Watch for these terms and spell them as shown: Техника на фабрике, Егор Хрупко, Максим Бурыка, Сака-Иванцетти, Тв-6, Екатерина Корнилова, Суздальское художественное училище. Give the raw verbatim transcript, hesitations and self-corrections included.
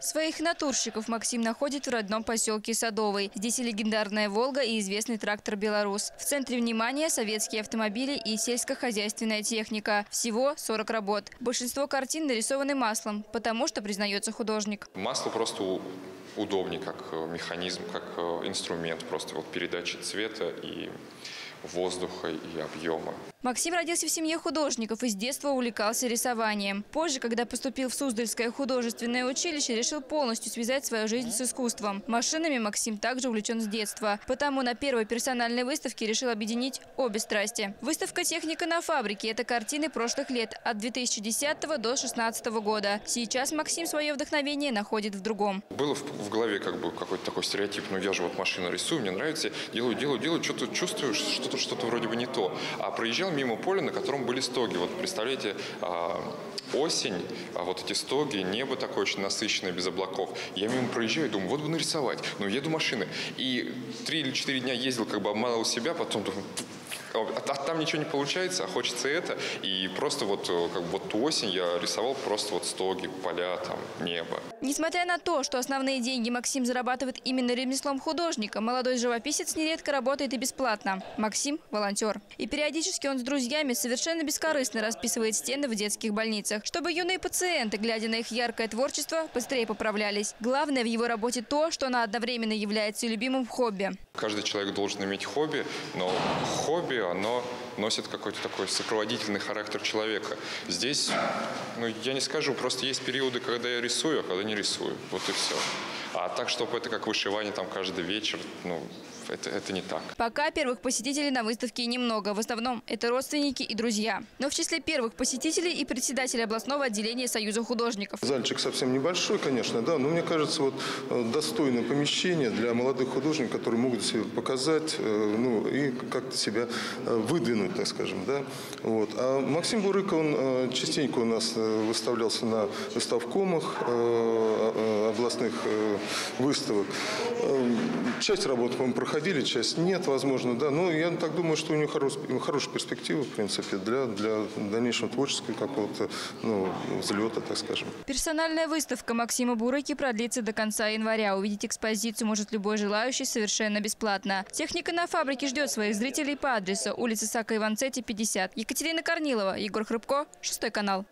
Своих натурщиков Максим находит в родном поселке Садовый. Здесь и легендарная «Волга», и известный трактор «Беларусь». В центре внимания советские автомобили и сельскохозяйственная техника. Всего сорок работ. Большинство картин нарисованы маслом, потому что, признается художник. Масло просто удобнее, как механизм, как инструмент просто вот передачи цвета и воздуха и объема. Максим родился в семье художников и с детства увлекался рисованием. Позже, когда поступил в Суздальское художественное училище, решил полностью связать свою жизнь с искусством. Машинами Максим также увлечен с детства. Потому на первой персональной выставке решил объединить обе страсти. Выставка «Техника на фабрике» – это картины прошлых лет, от две тысячи десятого до две тысячи шестнадцатого года. Сейчас Максим свое вдохновение находит в другом. Было в, в голове как бы какой-то такой стереотип, ну я же вот машину рисую, мне нравится, делаю, делаю, делаю, что-то чувствую, что-то что-то вроде бы не то. А проезжал мимо поля, на котором были стоги. Вот представляете, осень, а вот эти стоги, небо такое очень насыщенное, без облаков. Я мимо проезжаю и думаю, вот бы нарисовать. Но еду машины. И три или четыре дня ездил, как бы обманывал себя, потом думаю, а там ничего не получается, а хочется это. И просто вот, как бы, вот осень я рисовал просто вот стоги, поля, там, небо. Несмотря на то, что основные деньги Максим зарабатывает именно ремеслом художника, молодой живописец нередко работает и бесплатно. Максим – волонтер. И периодически он с друзьями совершенно бескорыстно расписывает стены в детских больницах, чтобы юные пациенты, глядя на их яркое творчество, быстрее поправлялись. Главное в его работе то, что она одновременно является любимым хобби. Каждый человек должен иметь хобби, но хобби, оно носит какой-то такой сопроводительный характер человека. Здесь, ну, я не скажу, просто есть периоды, когда я рисую, а когда не рисую. Вот и все. А так, чтобы это как вышивание там каждый вечер, ну, это, это не так. Пока первых посетителей на выставке немного. В основном это родственники и друзья. Но в числе первых посетителей и председатель областного отделения Союза художников. Зальчик совсем небольшой, конечно, да, но мне кажется, вот достойное помещение для молодых художников, которые могут себе показать, ну, и как-то себя выдвинуть, так скажем, да. Вот. А Максим Бурыка, он частенько у нас выставлялся на выставкомах областных выставок. Часть работ, по-моему, проходили, часть нет, возможно, да. Но я так думаю, что у него хорош, хорошая перспектива, в принципе, для, для дальнейшего творческого какого-то, ну, взлета, так скажем. Персональная выставка Максима Бурыки продлится до конца января. Увидеть экспозицию может любой желающий совершенно бесплатно. «Техника на фабрике» ждет своих зрителей по адресу улица Сака-Иванцетти, пятьдесят. Екатерина Корнилова, Егор Хрупко, шестой канал.